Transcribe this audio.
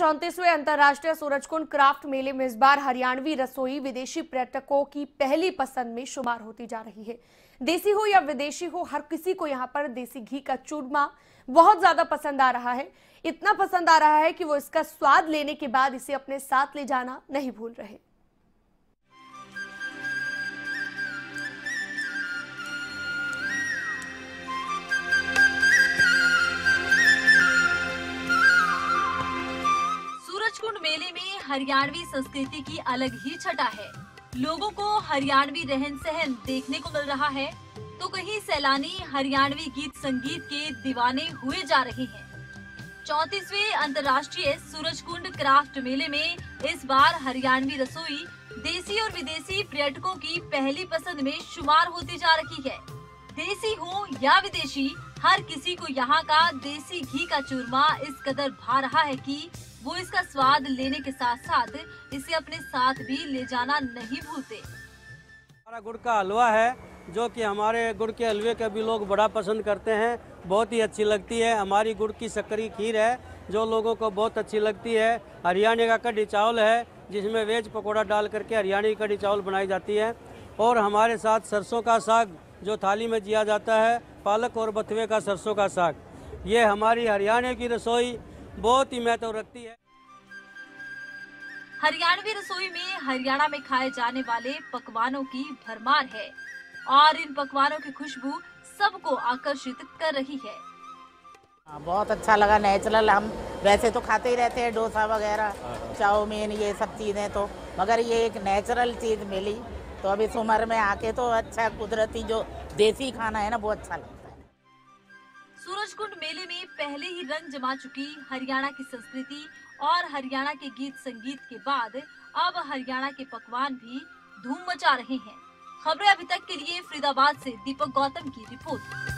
34वें अंतर्राष्ट्रीय सूरजकुंड क्राफ्ट मेले में इस बार हरियाणवी रसोई विदेशी पर्यटकों की पहली पसंद में शुमार होती जा रही है। देसी हो या विदेशी हो, हर किसी को यहाँ पर देसी घी का चूरमा बहुत ज्यादा पसंद आ रहा है। इतना पसंद आ रहा है कि वो इसका स्वाद लेने के बाद इसे अपने साथ ले जाना नहीं भूल रहे। मेले में हरियाणवी संस्कृति की अलग ही छटा है। लोगों को हरियाणवी रहन सहन देखने को मिल रहा है, तो कहीं सैलानी हरियाणवी गीत संगीत के दीवाने हुए जा रहे हैं। 34वें अंतर्राष्ट्रीय सूरजकुंड क्राफ्ट मेले में इस बार हरियाणवी रसोई देसी और विदेशी पर्यटकों की पहली पसंद में शुमार होती जा रही है। देसी हो या विदेशी, हर किसी को यहाँ का देसी घी का चूरमा इस कदर भा रहा है कि वो इसका स्वाद लेने के साथ साथ इसे अपने साथ भी ले जाना नहीं भूलते। हमारा गुड़ का हलवा है, जो कि हमारे गुड़ के हलवे का भी लोग बड़ा पसंद करते हैं, बहुत ही अच्छी लगती है। हमारी गुड़ की शक्करी खीर है, जो लोगों को बहुत अच्छी लगती है। हरियाणा का कढ़ी चावल है, जिसमें वेज पकौड़ा डाल करके हरियाणी कढ़ी चावल बनाई जाती है। और हमारे साथ सरसों का साग जो थाली में दिया जाता है, पालक और बथुए का सरसों का साग। ये हमारी हरियाणा की रसोई बहुत ही महत्व रखती है। हरियाणवी रसोई में हरियाणा में खाए जाने वाले पकवानों की भरमार है और इन पकवानों की खुशबू सबको आकर्षित कर रही है। बहुत अच्छा लगा। नेचुरल हम वैसे तो खाते ही रहते हैं डोसा वगैरह, चाउमीन, ये सब चीजें, तो मगर ये एक नेचुरल चीज मिली तो अब इस उम्र में आके तो अच्छा कुदरती जो देसी खाना है ना, वो अच्छा लगा। सूरजकुंड मेले में पहले ही रंग जमा चुकी हरियाणा की संस्कृति और हरियाणा के गीत संगीत के बाद अब हरियाणा के पकवान भी धूम मचा रहे हैं। खबरें अभी तक के लिए फरीदाबाद से दीपक गौतम की रिपोर्ट।